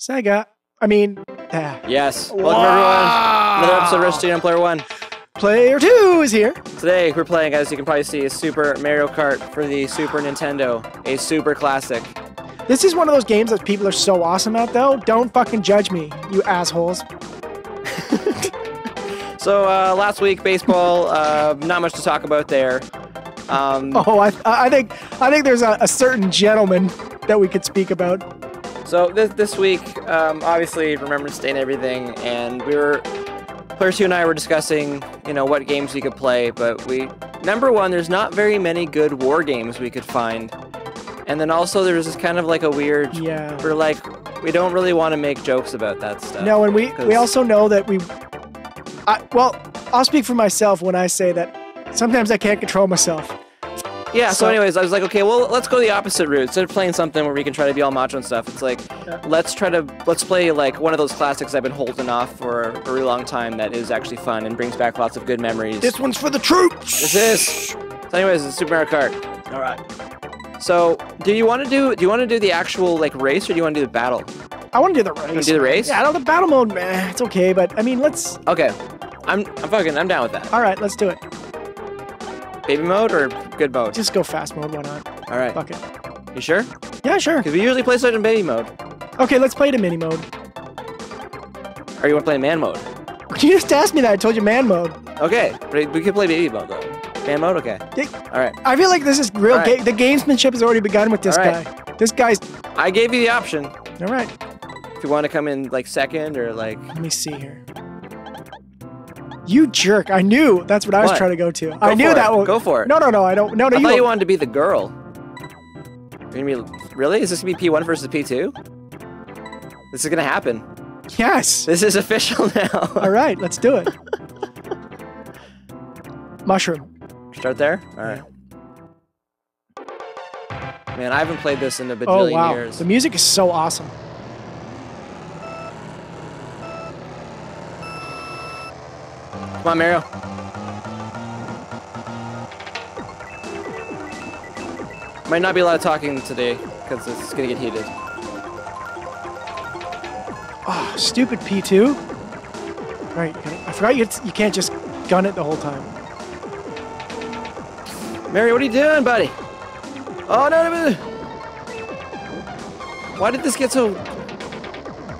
Sega. I mean, Yes. Welcome, everyone. Another episode of RetroStadium Player One. Player Two is here. Today, we're playing, as you can probably see, Super Mario Kart for the Super Nintendo, a super classic. This is one of those games that people are so awesome at, though. Don't fucking judge me, you assholes. So, last week, baseball, not much to talk about there. I think there's a certain gentleman that we could speak about. So this week, obviously Remembrance Day and everything, and Players 2 and I were discussing, you know, what games we could play. But number one, there's not very many good war games we could find, and then also there's this kind of like a weird, we're like, we don't really want to make jokes about that stuff. No, and we also know that well, I'll speak for myself when I say that. Sometimes I can't control myself. Yeah, so anyways, I was like, okay, well, let's go the opposite route. Instead of playing something where we can try to be all macho and stuff, it's like, let's play, like, one of those classics I've been holding off for a really long time that is actually fun and brings back lots of good memories. This one's for the troops! This is! So anyways, it's Super Mario Kart. Alright. So, do you want to do the actual, like, race, or do you want to do the battle? I want to do the race. You want to do the race? Yeah, I don't know, the battle mode, man, it's okay, but, I mean, let's... Okay. I'm down with that. Alright, let's do it. Baby mode or good mode? Just go fast mode, why not? Alright. Fuck it. You sure? Yeah, sure. Because we usually play it in baby mode. Okay, let's play it in mini mode. Or you want to play man mode? You just asked me that, I told you man mode. Okay, but we can play baby mode though. Man mode? Okay. Alright. I feel like this is real game. The gamesmanship has already begun with this guy. This guy's... I gave you the option. Alright. If you want to come in like second or like... Let me see here. You jerk! I knew that's what I was trying to go to. I knew that one. Go for it. No! I don't. No! I thought you wanted to be the girl. You mean really? Is this gonna be P1 versus P2? This is gonna happen. Yes. This is official now. All right, let's do it. Mushroom. Start there. All right. Man, I haven't played this in a bajillion years. The music is so awesome. Come on, Mario. Might not be a lot of talking today, because it's going to get heated. Oh, stupid P2. Right, I forgot you can't just gun it the whole time. Mario, what are you doing, buddy? Oh, no. Why did this get so...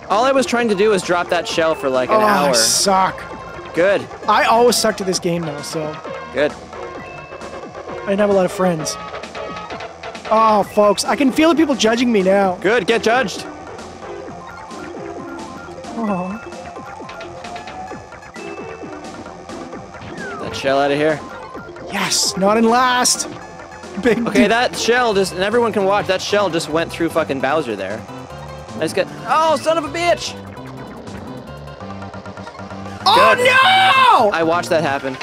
All I was trying to do was drop that shell for like an hour. Oh, I suck. Good. I always sucked at this game though, so. Good. I didn't have a lot of friends. Oh, folks, I can feel the people judging me now. Good, get judged. Oh. That shell out of here. Yes, not in last. Big. Okay, that shell just, and everyone can watch. That shell just went through fucking Bowser there. I just got. Oh, son of a bitch! Oh no! I watched that happen.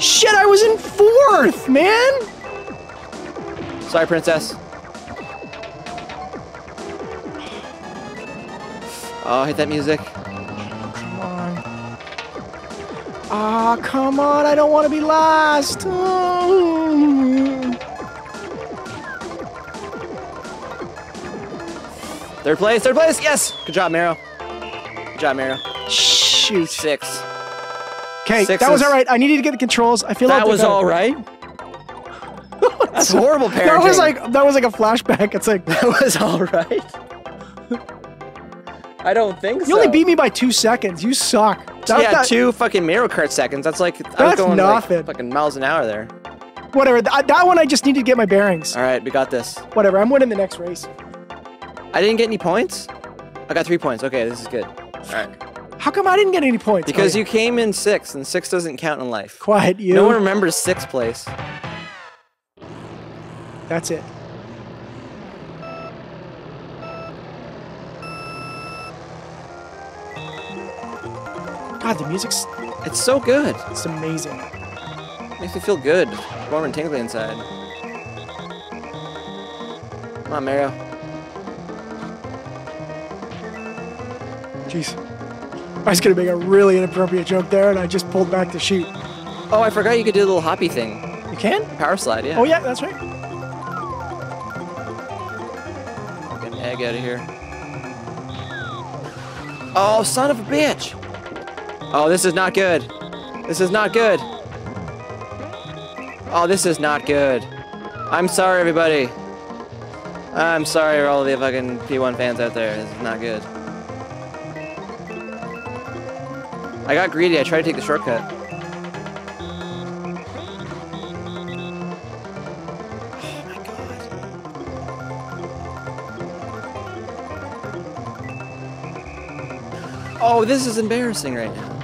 Shit, I was in fourth, man! Sorry, princess. Oh, hit that music. Come on. Ah, oh, come on, I don't want to be last. Oh. Third place, yes! Good job, Mario. Shoot. 6. Okay, that was all right. I needed to get the controls. I feel like that was all right. That's horrible parenting. That was like a flashback. It's like that was all right. I don't think so. You only beat me by 2 seconds. You suck. Yeah, 2 fucking Mario Kart seconds. That's like I was going like fucking miles an hour there. Whatever. That one I just need to get my bearings. All right, we got this. Whatever. I'm winning the next race. I didn't get any points. I got 3 points. Okay, this is good. All right. How come I didn't get any points? Because you came in 6th, and 6 doesn't count in life. Quiet, you. No one remembers 6th place. That's it. God, the music's... It's so good. It's amazing. It makes me feel good. Warm and tingly inside. Come on, Mario. Jeez. I was going to make a really inappropriate joke there, and I just pulled back to shoot. Oh, I forgot you could do the little hoppy thing. You can? Power slide, yeah. Oh, yeah, that's right. Get an egg out of here. Oh, son of a bitch. Oh, this is not good. This is not good. Oh, this is not good. I'm sorry, everybody. I'm sorry for all the fucking P1 fans out there. This is not good. I got greedy. I tried to take the shortcut. Oh my god. Oh, this is embarrassing right now.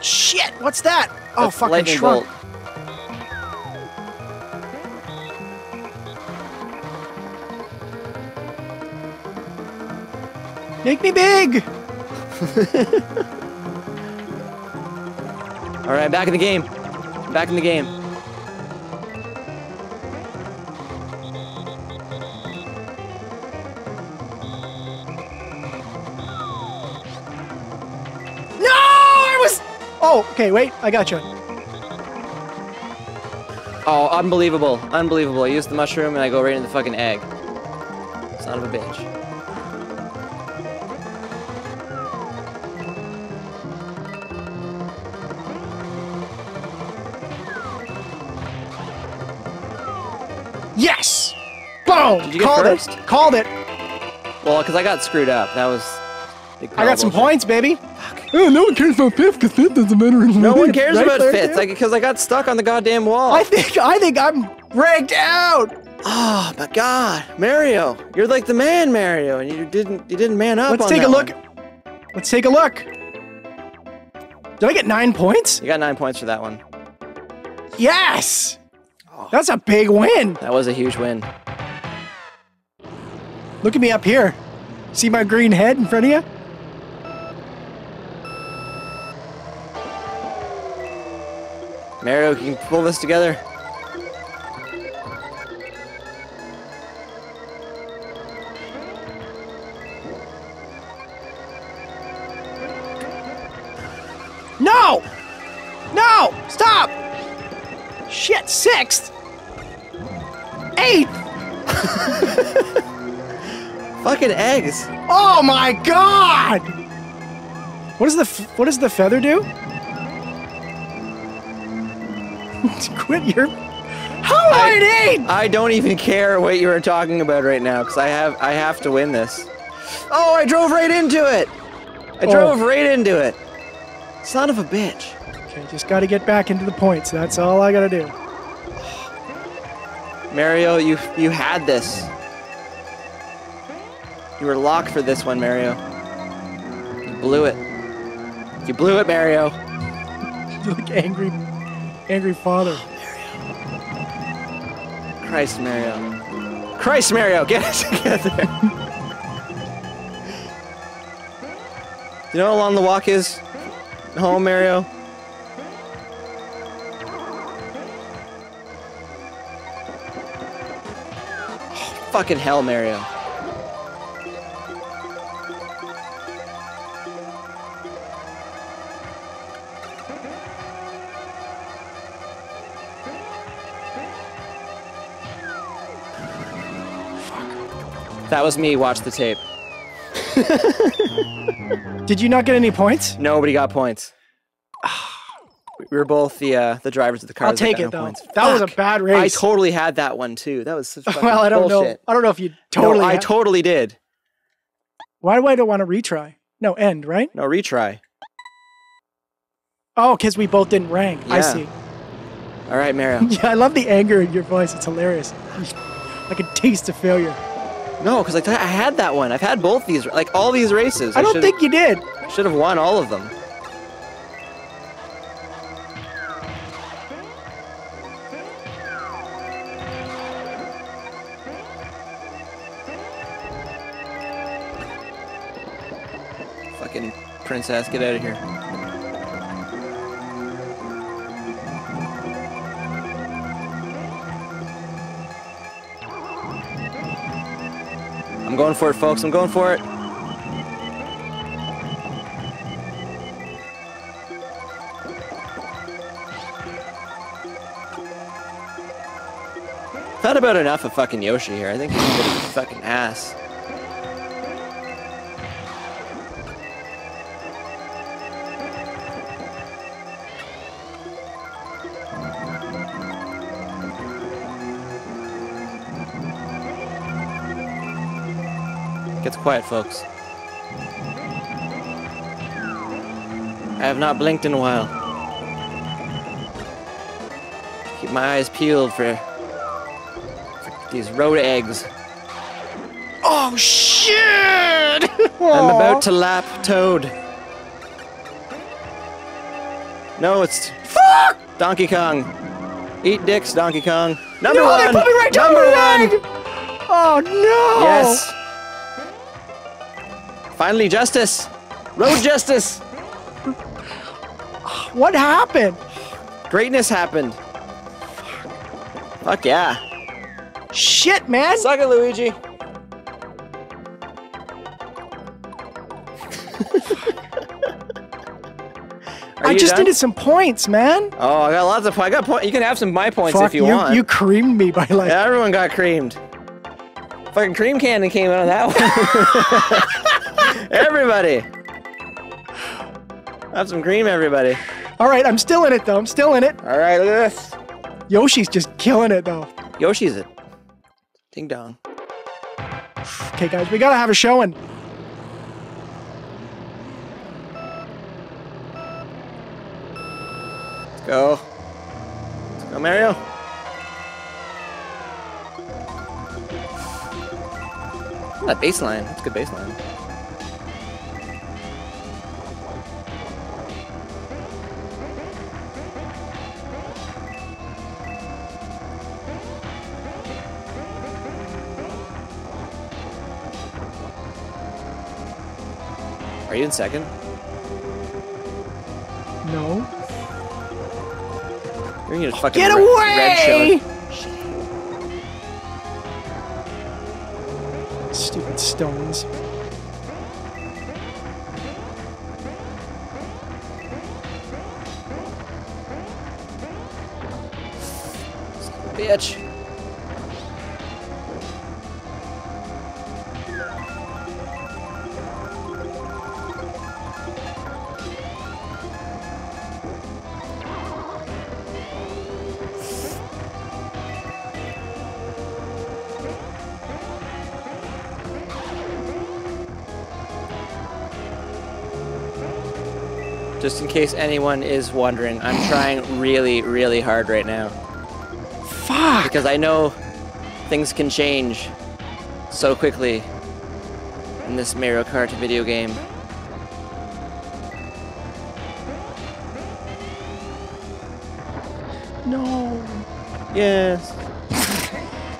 Shit! What's that? Oh, that's fucking Trump. Bolt. Make me big! Alright, back in the game. Back in the game. No! I was... Oh, okay, wait. I gotcha. Oh, unbelievable. Unbelievable. I use the mushroom and I go right into the fucking egg. Son of a bitch. Yes! Boom! Did you get first? Called it! Well, because I got screwed up. That was... I got some points, baby! Fuck. Oh, no one cares about fifth, because fifth doesn't matter. No one cares about fifth, because I got stuck on the goddamn wall. I think I'm ranked out! Oh, my god. Mario, you're like the man, Mario, and you didn't man up. Let's take a look. Let's take a look. Did I get 9 points? You got 9 points for that one. Yes! That's a big win! That was a huge win. Look at me up here. See my green head in front of you? Mario, can you pull this together? No! No! Stop! Shit, sixth! Eighth! Fucking eggs! Oh my god! What does the feather do? Quit your... How am I at 8? I don't even care what you were talking about right now, because I have to win this. Oh, I drove right into it! I drove right into it! Son of a bitch. Okay, just gotta get back into the points. That's all I gotta do. Mario, you had this. You were locked for this one, Mario. You blew it. You blew it, Mario. You look angry father. Oh, Mario. Christ, Mario. Christ, Mario, get it together. You know how long the walk is home, Mario? Fucking hell, Mario. Fuck. That was me. Watch the tape. Did you not get any points? Nobody got points. We were both the drivers of the car. I'll take it, though. Points. That was a bad race. I totally had that one, too. That was such fucking bullshit. Well, I don't know. I don't know if you totally... No, I totally did. Why do I don't want to retry? No, end, right? No, retry. Oh, because we both didn't rank. Yeah. I see. All right, Mario. Yeah, I love the anger in your voice. It's hilarious. Like a taste of failure. No, because like, I had that one. I've had both these, like all these races. I don't think you did. Should have won all of them. Princess, get out of here. I'm going for it, folks. I'm going for it. I've had about enough of fucking Yoshi here. I think he's a fucking ass. gets quiet, folks. I have not blinked in a while. Keep my eyes peeled for these road eggs. Oh, shit! I'm about to lap Toad. No, it's... Fuck! Donkey Kong. Eat dicks, Donkey Kong. Number one! They put me right down the egg! Oh, no! Yes! Finally, justice! Road justice! What happened? Greatness happened. Fuck yeah. Shit, man! Suck it, Luigi! I just done? Needed some points, man. Oh, I got lots of points. I got points. You can have some of my points if you want. You creamed me by like... Yeah, everyone got creamed. Fucking cream cannon came out of that one. Everybody. Have some cream, everybody. All right, I'm still in it, though. I'm still in it. All right, look at this. Yoshi's just killing it, though. Yoshi's it. Ding dong. Okay, guys, we gotta have a showing. Let's go. Let's go, Mario. That baseline. That's a good baseline. Are you in second? No. You're gonna get a fucking red shell. Stupid stones. Bitch. Just in case anyone is wondering, I'm trying really, really hard right now. Fuck! Because I know things can change so quickly in this Mario Kart video game. No. Yes.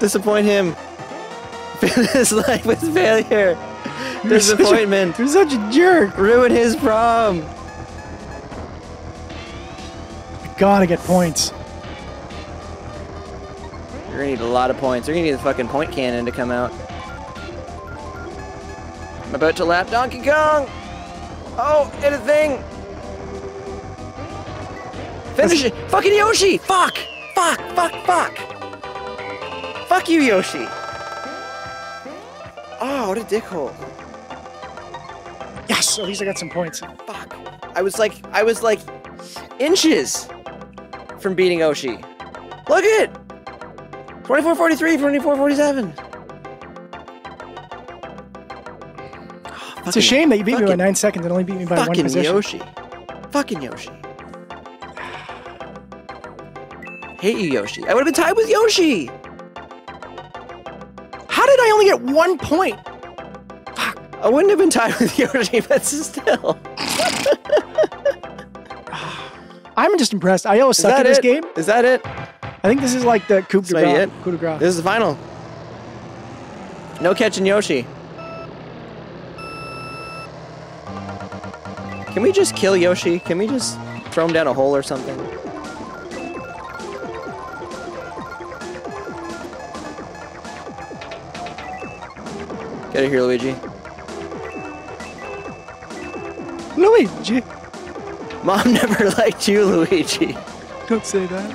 Disappoint him. Fill his life with failure. Disappointment. You're such a jerk. Ruin his prom. Gotta get points. You're gonna need a lot of points. You're gonna need the fucking point cannon to come out. I'm about to lap Donkey Kong! Oh, hit a thing! Finish it! Fucking Yoshi! Fuck! Fuck! Fuck! Fuck! Fuck you, Yoshi! Oh, what a dickhole. Yes! At least I got some points. Fuck. I was like inches from beating Yoshi. Look at it! 2443, 2447. Oh, it's a shame that you beat me by 9 seconds and only beat me by one position. Yoshi. Fucking Yoshi. Hate you, Yoshi. I would have been tied with Yoshi! How did I only get 1 point? Fuck. I wouldn't have been tied with Yoshi, but still. I'm just impressed. I always suck at this game. Is that it? I think this is like the coup de grace. This is the final. No catching Yoshi. Can we just kill Yoshi? Can we just throw him down a hole or something? Get out of here, Luigi. Luigi! Mom never liked you, Luigi. Don't say that.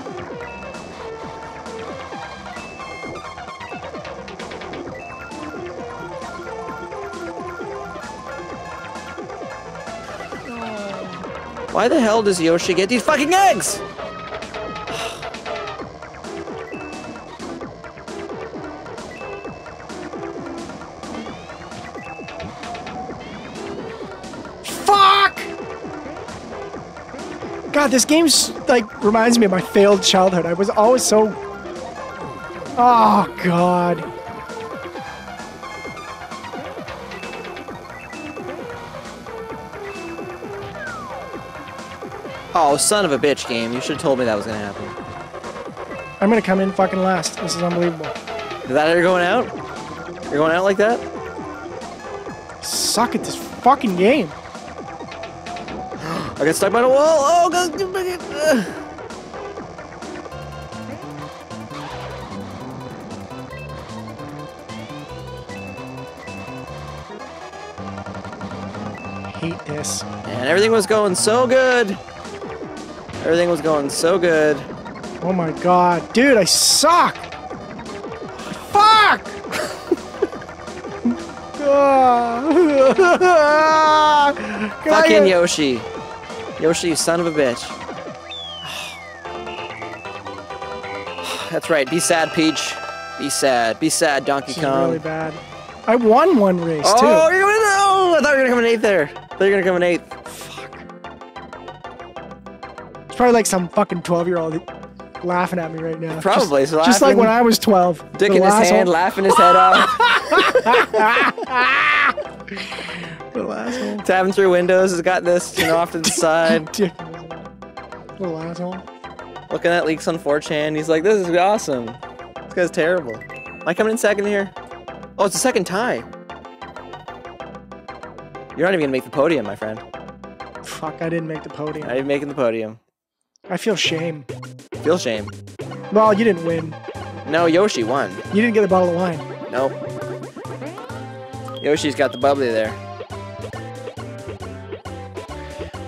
Why the hell does Yoshi get these fucking eggs? God, this game's like reminds me of my failed childhood. I was always so... Oh, God. Oh, son of a bitch, game. You should have told me that was going to happen. I'm going to come in fucking last. This is unbelievable. Is that how you're going out? You're going out like that? Suck at this fucking game. I got stuck by the wall. Oh, God. Hate this. And everything was going so good. Everything was going so good. Oh my God. Dude, I suck. Fuck! Fucking Yoshi. Yoshi, you son of a bitch. That's right. Be sad, Peach. Be sad. Be sad, Donkey Kong. Really bad. I won one race, too. Oh, you're gonna, oh, I thought you were going to come in eighth there. I thought you were going to come in eighth. Fuck. It's probably like some fucking 12-year-old laughing at me right now. Probably. Just like when I was 12. Dick in his hand, laughing his head off. Little asshole. Tapping through windows has got this, you know, off to the side. Dick. Little asshole. Looking at leaks on 4chan, he's like, this is awesome. This guy's terrible. Am I coming in second here? Oh, it's a second tie. You're not even gonna make the podium, my friend. Fuck, I didn't make the podium. I didn't make the podium. I feel shame. Feel shame. Well, you didn't win. No, Yoshi won. You didn't get a bottle of wine. Nope. Yoshi's got the bubbly there.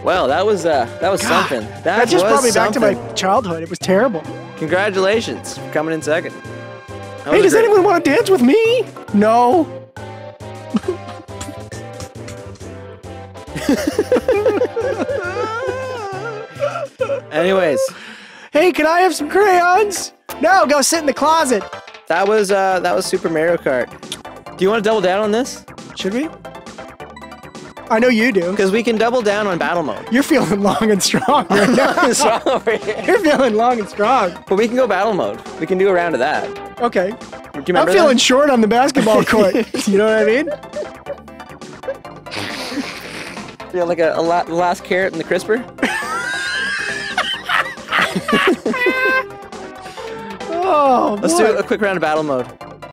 Well, that was God, something. That just brought me something. Back to my childhood. It was terrible. Congratulations for coming in second. Hey, does anyone want to dance with me? No. Anyways. Hey, can I have some crayons? No, go sit in the closet. That was Super Mario Kart. Do you want to double down on this? Should we? I know you do. Because we can double down on battle mode. You're feeling long and strong right now. Strong over here. You're feeling long and strong. But we can go battle mode. We can do a round of that. Okay. Do you remember I'm feeling short on the basketball court. You know what I mean? Feel like a last carrot in the crisper. Oh, let's do a quick round of battle mode.